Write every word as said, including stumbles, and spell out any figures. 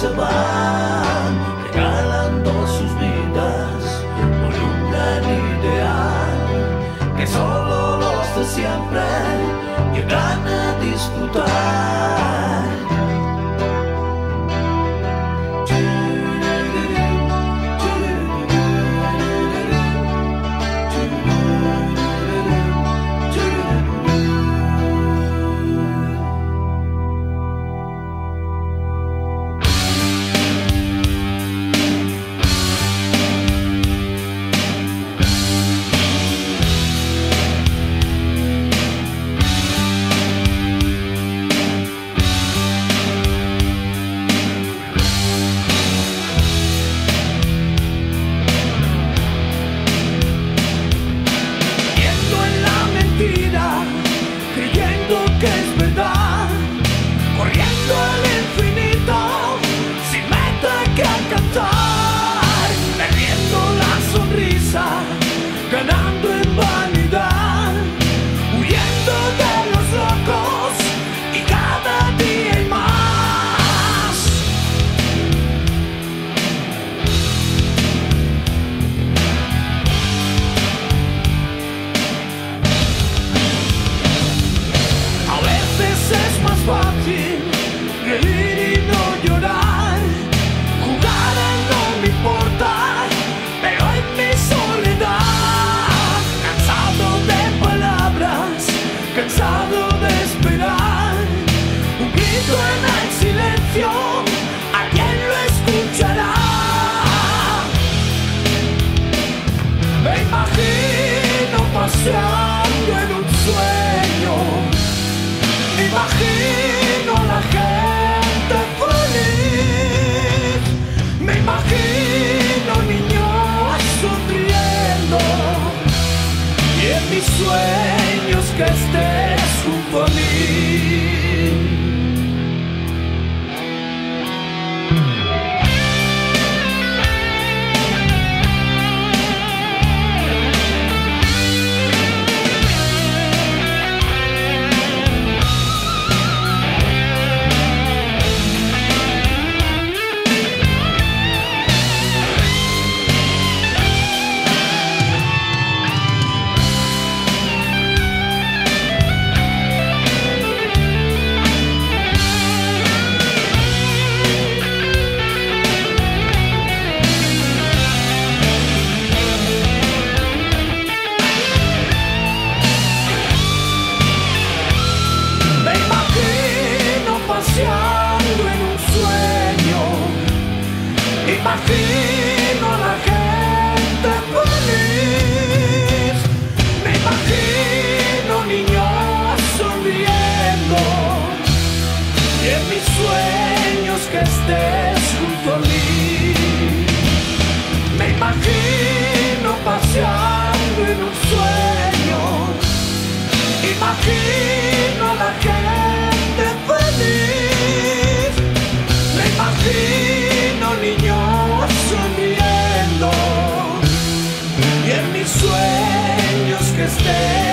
se van regalando sus vidas por un gran ideal que solo los de siempre llegan a disfrutar. En un sueño me imagino la gente feliz, me imagino niños sonriendo, y en mis sueños que estés junto a mí. Imagino a la gente feliz, me imagino niños sonriendo, y en mis sueños que estés junto a mí. Me imagino paseando en un sueño, imagino a la gente feliz, me imagino niños sonriendo, y en mis sueños que estés.